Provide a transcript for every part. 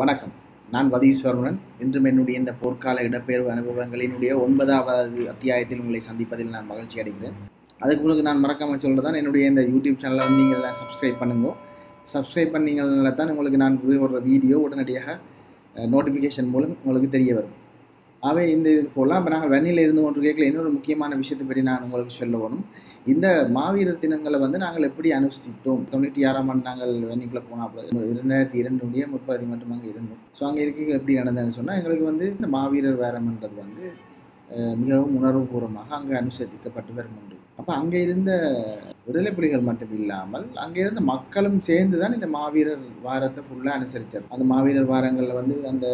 வணக்கம், நான் வதீஸ்வரன். இன்றும் என்னுடைய இந்த போர்க்கால இடப்பெயர்வு அனுபவங்களினுடைய 9வது அத்தியாயத்தில் உங்களை சந்திப்பதில் நான் மகிழ்ச்சி அடைகிறேன். அதுக்கு உங்களுக்கு நான் மறக்காமல் சொல்கிறதான், என்னுடைய இந்த யூடியூப் சேனலை வந்து நீங்கள் சப்ஸ்கிரைப் பண்ணுங்க. சப்ஸ்கிரைப் பண்ணீங்கனால தான் உங்களுக்கு நான் ஒரு வீடியோ உடனடியாக நோட்டிஃபிகேஷன் மூலம் உங்களுக்கு தெரிய வரும். அவை இந்த இது போகலாம். இப்போ நாங்கள் வெண்ணில் இருந்து ஒன்று கேட்கல இன்னொரு முக்கியமான விஷயத்தை பற்றி நான் உங்களுக்கு சொல்லணும். இந்த மாவீரர் தினங்களை வந்து நாங்கள் எப்படி அனுஷ்டித்தோம். 96ஆம் ஆண்டு நாங்கள் வெண்ணிக்குள்ளே போனால் அப்புறம் 2002 முற்பகுதி மட்டும் அங்கே இருந்தோம். ஸோ அங்கே இருக்க எப்படி நடந்ததுன்னு சொன்னால், எங்களுக்கு வந்து இந்த மாவீரர் வேரம்ன்றது வந்து மிகவும் உணர்வுபூர்வமாக அங்கே அனுசரிக்கப்பட்டு வரும் என்று. அப்போ அங்கே இருந்த விடுதலை புலிகள் மட்டும் இல்லாமல் அங்கே இருந்த மக்களும் சேர்ந்து தான் இந்த மாவீரர் வாரத்தை ஃபுல்லாக அனுசரித்தார். அந்த மாவீரர் வாரங்களில் வந்து அந்த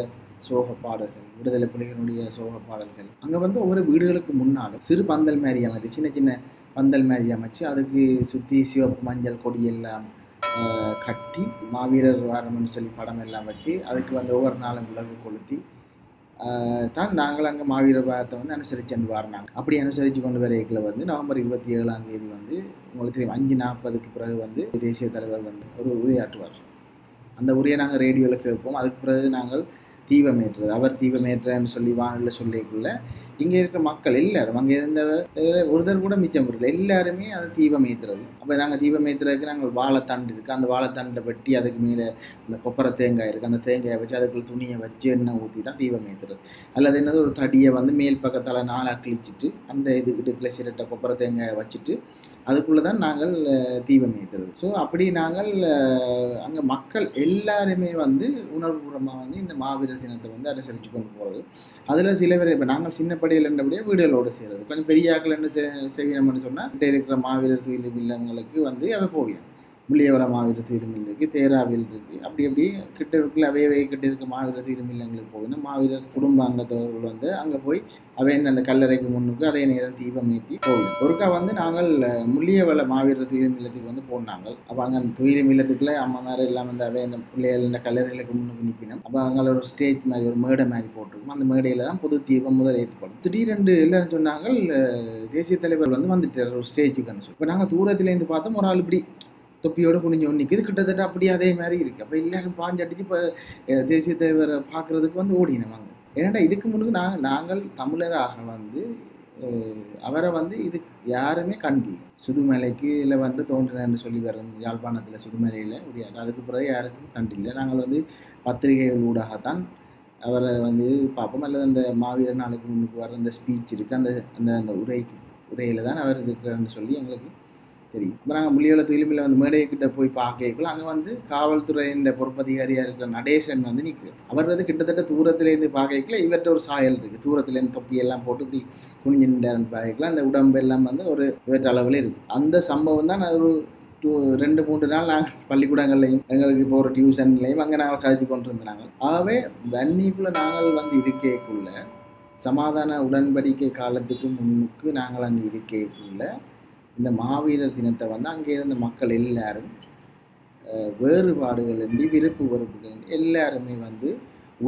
சோக பாடல்கள், விடுதலை புலிகளுடைய சோக பாடல்கள் அங்கே வந்து ஒவ்வொரு வீடுகளுக்கு முன்னாலும் சிறு பந்தல் மாதிரி அமைச்சு, சின்ன சின்ன பந்தல் மாதிரி அமைச்சு, அதுக்கு சுற்றி சிவப்பு மஞ்சள் கொடியெல்லாம் கட்டி மாவீரர் வாரம்னு சொல்லி படம் எல்லாம் வச்சு அதுக்கு வந்து ஒவ்வொரு நாளும் விலகு கொளுத்தி தான் நாங்கள் அங்கே மாவீரர் வாரத்தை வந்து அனுசரித்து கொண்டு வரணாங்க. அப்படி அனுசரித்து கொண்டு வரையில வந்து நவம்பர் 27ஆம் தேதி வந்து உங்களுக்கு தெரியும் 5:40க்கு பிறகு வந்து தேசிய தலைவர் வந்து ஒரு உரையாற்றுவார். அந்த உரையை நாங்கள் ரேடியோவில் கேட்போம். அதுக்கு பிறகு நாங்கள் தீபமேற்றது, அவர் தீபமேற்றன்னு சொல்லி வானொலியில் சொல்லிக்குள்ள இங்கே இருக்கிற மக்கள் எல்லாரும் அங்கே இருந்த ஒருத்தர் கூட மிச்சம் இல்லை, எல்லாருமே அது தீபமேற்றுறது. அப்போ நாங்கள் தீபமேற்றுறதுக்கு நாங்கள் வாழைத்தண்டு இருக்குது, அந்த வாழைத்தண்டை வெட்டி அதுக்கு மேலே இந்த கொப்பரை தேங்காய் இருக்குது, அந்த தேங்காயை வச்சு அதுக்குள்ள துணியை வச்சு எண்ணெய் ஊற்றி தான் தீபமேற்றுறது. அல்லது என்னது ஒரு தடியை வந்து மேல் பக்கத்தால் நாளாக கிழிச்சிட்டு அந்த இதுக்குள்ளே சிரட்டை கொப்பரை தேங்காயை வச்சுட்டு அதுக்குள்ளே தான் நாங்கள் தீபமேற்றுறது. ஸோ அப்படி நாங்கள் அங்கே மக்கள் எல்லாருமே வந்து உணர்வுபூர்வமாக வந்து இந்த மாவீரர் தினத்தை வந்து அனுசரித்து கொண்டு போகிறது. அதில் சில பேர் இப்போ நாங்கள் சின்னப்படியில் இருந்தபடியே வீடுகளோடு செய்கிறது, கொஞ்சம் பெரிய ஆக்கள் என்ன செய்கிறோம்னு சொன்னால் கிட்டே இருக்கிற மாவீரர் துயிலும் இல்லவங்களுக்கு வந்து அவை போகிறோம். முள்ளியவர மாவீரர் துயிலும் இருக்குது, தேராவில் இருக்குது, அப்படி அப்படி கிட்ட இருக்குல்ல அவையவை கிட்ட இருக்க மாவீரர் துயிலும் இல்லங்களுக்கு போகணும். மாவீரர் குடும்ப அங்கத்தவர்கள் வந்து அங்கே போய் அவையன் அந்த கல்லறைக்கு முன்னுக்கு அதே நேரம் தீபம் ஏற்றி போகணும். ஒருக்கா வந்து நாங்கள் முள்ளியவள மாவீரர் துயிலும் இல்லத்துக்கு வந்து போனாங்க. அப்போ அங்கே அந்த துயிலும் இல்லத்துக்குள்ள அம்மா மாதிரி இல்லாமல் அந்த அவையன் பிள்ளைகள் இந்த கல்லறைகளுக்கு முன்னுக்கு நிற்பினோம். அப்போ அங்கே ஒரு ஸ்டேஜ் மாதிரி ஒரு மேடை மாதிரி போட்டிருக்கோம். அந்த மேடையில் தான் பொது தீபம் முதல் ஏற்றப்படும். திடீரென்று எல்லாரும் சொன்னாங்க தேசிய தலைவர் வந்து வந்துட்டார் ஒரு ஸ்டேஜுக்குன்னு சொல்லி. இப்போ நாங்கள் தூரத்துலேருந்து பார்த்தோம் ஒரு ஆள் இப்படி தொப்பியோடு குனிஞ்சு ஒன்றுக்கு இது கிட்டத்தட்ட அப்படியே அதே மாதிரி இருக்குது. அப்போ எல்லாரும் பாஞ்சு அடித்து இப்போ தேசிய தலைவரை பார்க்குறதுக்கு வந்து ஓடினவாங்க. ஏன்னாடா இதுக்கு முன்னுக்கு நாங்கள் தமிழராக வந்து அவரை வந்து இது யாருமே கண்டில்லை. சுதுமலைக்கு இல்லை வந்து தோன்றினு சொல்லி வரோம் யாழ்ப்பாணத்தில் சுதுமலையில் உடையாடு. அதுக்கு பிறகு யாருக்கும் கண்டில்லை. நாங்கள் வந்து பத்திரிகைகள் ஊடாகத்தான் அவரை வந்து பார்ப்போம். அல்லது அந்த மாவீரர் நாளுக்கு முன்னுக்கு வர அந்த ஸ்பீச் இருக்குது, அந்த அந்த அந்த உரையில் தான் அவர் இருக்கிறான்னு சொல்லி எங்களுக்கு தெரியும். இப்போ நாங்கள் முள்ளியவள துயிலுமில்ல வந்து மேடையக்கிட்ட போய் பார்க்கக்குள்ள அங்கே வந்து காவல்துறையின் பொறுப்பதிகாரியாக இருக்கிற நடேசன் வந்து நிற்கிறார். அவர் வந்து கிட்டத்தட்ட தூரத்துலேருந்து பார்க்கக்குள்ள இவர்கிட்ட ஒரு சாயல் இருக்குது. தூரத்துலேருந்து தொப்பியெல்லாம் போட்டு இப்படி குனிஞ்சு நின்றாருன்னு பார்க்கலாம். அந்த உடம்பெல்லாம் வந்து ஒரு இவற்ற அளவில் இருக்குது. அந்த சம்பவம் தான் ஒரு 2-3 நாள் நாங்கள் பள்ளிக்கூடங்கள்லையும் எங்களுக்கு இப்போ ஒரு டியூஷன்லையும் அங்கே நாங்கள் கழிச்சு கொண்டு இருந்தாங்க. ஆகவே வன்னிக்குள்ளே நாங்கள் வந்து இருக்கக்குள்ள சமாதான உடன்படிக்கை காலத்துக்கு முன்னுக்கு நாங்கள் அங்கே இருக்கக்குள்ள இந்த மாவீரர் தினத்தை வந்து அங்கே இருந்த மக்கள் எல்லாரும் வேறுபாடுகள் இன்றி விருப்பு வெறுப்புகள் எல்லாருமே வந்து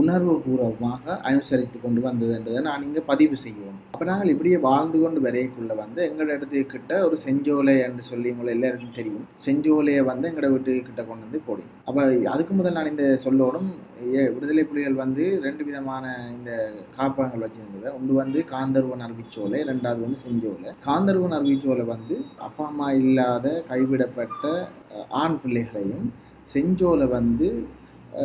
உணர்வுபூர்வமாக அனுசரித்து கொண்டு வந்ததுன்றதை நான் இங்கே பதிவு செய்வோம். அப்போ நாங்கள் இப்படியே வாழ்ந்து கொண்டு வரையக்குள்ளே வந்து எங்களோட இடத்துக்கிட்ட ஒரு செஞ்சோலை என்று சொல்லி உங்களை எல்லாருக்கும் தெரியும். செஞ்சோலையை வந்து எங்களோட வீட்டுக்கிட்ட கொண்டு வந்து போடும். அப்போ அதுக்கு முதல் நான் இந்த சொல்லணும், விடுதலை புலிகள் வந்து 2 விதமான இந்த காப்பகங்கள் வச்சுருந்தது. ஒன்று வந்து காந்தர்வன் அருவிச்சோலை, 2வது வந்து செஞ்சோலை. காந்தர்வன் அருவிச்சோலை வந்து அப்பா அம்மா இல்லாத கைவிடப்பட்ட ஆண் பிள்ளைகளையும் செஞ்சோலை வந்து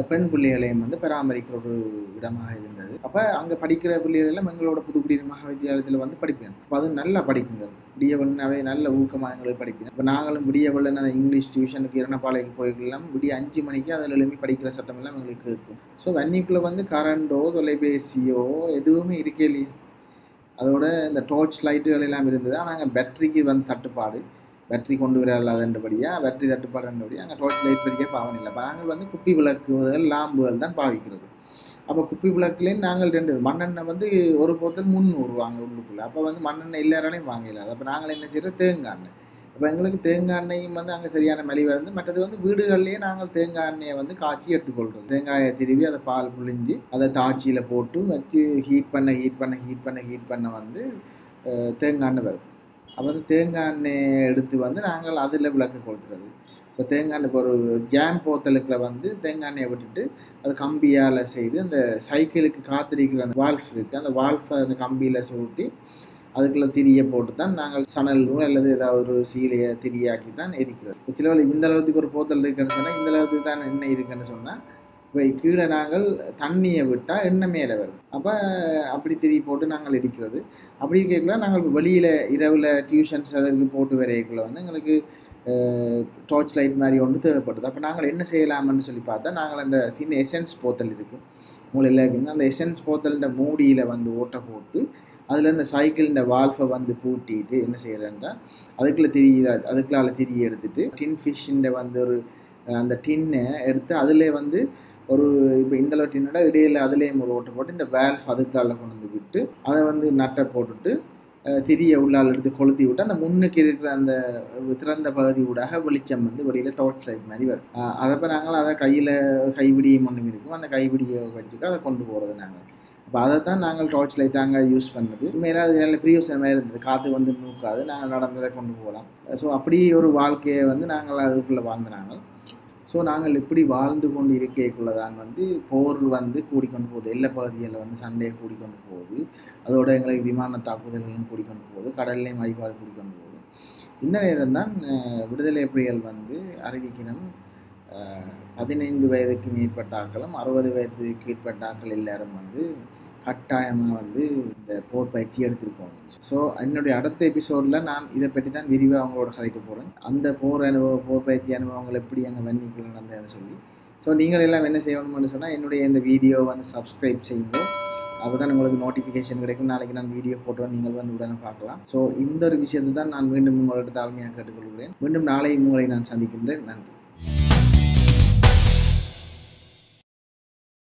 பெண் பிள்ளைகளையும் வந்து பராமரிக்கிற ஒரு இடமாக இருந்தது. அப்போ அங்கே படிக்கிற பிள்ளைகள் எல்லாம் எங்களோட புதுக்குடியிரு மகா வித்தியாலயத்தில் வந்து படிப்பேன். அப்போ அதுவும் நல்லா படிக்குங்க, விடியவள்னாவே நல்ல ஊக்கமாக எங்களுக்கு படிப்பேன். இப்போ நாங்களும் விடியவள்னு அந்த இங்கிலீஷ் டியூஷனுக்கு இரணப்பாளைக்கு போய்க்கலாம். விடிய 5 மணிக்கு அதில் எழுப்பி படிக்கிற சத்தம் எல்லாம் எங்களுக்கு இருக்கும். ஸோ வன்னிக்குள்ளே வந்து கரண்டோ தொலைபேசியோ எதுவுமே இருக்கலையே. அதோட இந்த டோர்ச் லைட்டுகள் எல்லாம் இருந்தது. ஆனால் நாங்கள் பேட்டரிக்கு வந்து தட்டுப்பாடு, பேட்டரி கொண்டு வராதுன்றபடியாக பேட்டரி தட்டுப்பாடுன்றபடியாக அங்கே டோர்ச் லைட் பெரிய பாவனை இல்லை. இப்போ நாங்கள் வந்து குப்பி விளக்குகள் லாம்புகள் தான் பாவிக்கிறது. அப்போ குப்பி விளக்குலேயும் நாங்கள் 2 மண்ணெண்ணெய் வந்து ஒரு போத்தல் 300 வாங்க உள்ளுக்குள்ளே. அப்போ வந்து மண்ணெண்ணெய் எல்லாராலையும் வாங்கலாது. அப்போ நாங்கள் என்ன செய்கிறோம், தேங்காய் எண்ணெய். அப்போ எங்களுக்கு தேங்காய் எண்ணெயும் வந்து அங்கே சரியான மலிவாக இருந்து மற்றது வந்து வீடுகள்லேயே நாங்கள் தேங்காய் எண்ணெயை வந்து காய்ச்சி எடுத்துக்கொள்கிறோம். தேங்காயை திருவி அதை பால் புழிஞ்சு அதை தாச்சியில் போட்டு வச்சு ஹீட் பண்ண வந்து தேங்காய் எண்ணெய் வரும். அப்போ வந்து தேங்காய் எண்ணெயை எடுத்து வந்து நாங்கள் அதில் விளக்கு கொளுத்துறது. தேங்காய் ஒரு ஜாம் போத்தலுக்குள்ள வந்து தேங்காயை விட்டுட்டு அது கம்பியால் செய்து அந்த சைக்கிளுக்கு காத்திருக்கிற அந்த வால்ஃப் இருக்குது, அந்த வால்ஃபை அந்த கம்பியில் சுருட்டி அதுக்குள்ளே திரியை போட்டு தான் நாங்கள் சணல் அல்லது ஏதாவது ஒரு சீலையை திரியாக்கி தான் எரிக்கிறது. சில வேலை இந்த அளவுக்கு ஒரு போத்தல் இருக்குன்னு சொன்னால் இந்த அளவுக்கு தான் எண்ணெய் இருக்குன்னு சொன்னால் இப்போ கீழே நாங்கள் தண்ணியை விட்டால் எண்ணெய் மேலே வரும். அப்போ அப்படி திரி போட்டு நாங்கள் எரிக்கிறது. அப்படி இருக்கிறக்குள்ள நாங்கள் வெளியில் இரவில் டியூஷன்ஸ் அதற்கு போட்டு வரையக்குள்ளே வந்து எங்களுக்கு டார்ச் லைட் மாதிரி ஒன்று தேவைப்படுது. அப்போ நாங்கள் என்ன செய்யலாம்னு சொல்லி பார்த்தா நாங்கள் அந்த சின்ன எசன்ஸ் போத்தல் இருக்குது மூளையில் இருக்குதுன்னா அந்த எசன்ஸ் போத்தல்கிற மூடியில் வந்து ஓட்டை போட்டு அதில் அந்த சைக்கிள்ன்ற வால்ஃபை வந்து பூட்டிட்டு என்ன செய்கிறேன்னா அதுக்குள்ளே திரிய அதுக்குள்ளால திரிய எடுத்துட்டு டின் ஃபிஷ்ஷின்ற வந்து ஒரு அந்த டின்னை எடுத்து அதில் வந்து ஒரு இப்போ இந்தளவு டின்னோட இடையில் அதுலேயும் ஒரு ஓட்டை போட்டு இந்த வால்ஃப் அதுக்குள்ளால கொண்டு வந்து விட்டு அதை வந்து நட்டை போட்டுட்டு திரிய உள்ளால் எடுத்து கொளுத்தி விட்டு அந்த முன்னுக்கு இருக்கிற அந்த திறந்த பகுதி ஊடாக வெளிச்சம் வந்து வெளியில் டார்ச் லைட் மாதிரி வரும். அதப்போ நாங்கள் அதை கையில் கைவிடியும் ஒன்றும் இருக்கும் அந்த கைவிடியை வச்சுக்க அதை கொண்டு போகிறது நாங்கள். அப்போ அதை தான் நாங்கள் டார்ச் லைட்டாக யூஸ் பண்ணது. உண்மையில அது நல்ல பிரியோசனமாக இருந்தது, காற்று வந்து நூக்காது, நாங்கள் நடந்ததை கொண்டு போகலாம். ஸோ அப்படி ஒரு வாழ்க்கையை வந்து நாங்கள் அதுக்குள்ளே வாழ்ந்துனாங்க. ஸோ நாங்கள் இப்படி வாழ்ந்து கொண்டு இருக்கைக்குள்ளே தான் வந்து போர் வந்து கூடிக்கொண்டு போகுது, எல்லா பகுதிகளில் வந்து சண்டையை கூடிக்கொண்டு போகுது, அதோட எங்களுக்கு விமான தாக்குதல்களும் கூடிக்கொண்டு போகுது, கடல்லையும் மழைப்பாடு கூடிக்கொண்டு போகுது. இந்த நேரம் தான் விடுதலை புலிகள் வந்து அறிவிக்கணும் 15 வயதுக்கு மேற்பட்ட ஆட்களும் 60 வயதுக்கு மேற்பட்ட ஆட்கள் எல்லாரும் வந்து கட்டாயமாக வந்து இந்த போர் பயிற்சி எடுத்திருக்கோம். ஸோ என்னுடைய அடுத்த எபிசோடில் நான் இதை பற்றி தான் விரிவாக அவங்களோட சதைக்க போகிறேன், அந்த போர் பயிற்சி அனுபவங்கள் எப்படி எங்கள் வெண்ணிக்குள்ள நடந்ததுன்னு சொல்லி. ஸோ நீங்கள் எல்லாம் என்ன செய்யணும்னு சொன்னால் என்னுடைய இந்த வீடியோவை வந்து சப்ஸ்கிரைப் செய்யுங்க, அப்போ தான் உங்களுக்கு நோட்டிஃபிகேஷன் கிடைக்கும். நாளைக்கு நான் வீடியோ போட்டோம், நீங்கள் வந்து உடனே பார்க்கலாம். ஸோ இந்த ஒரு விஷயத்தை தான் நான் மீண்டும் உங்களோட தாழ்மையாக கேட்டுக்கொள்கிறேன். மீண்டும் நாளை உங்களை நான் சந்திக்கின்றேன். நன்றி.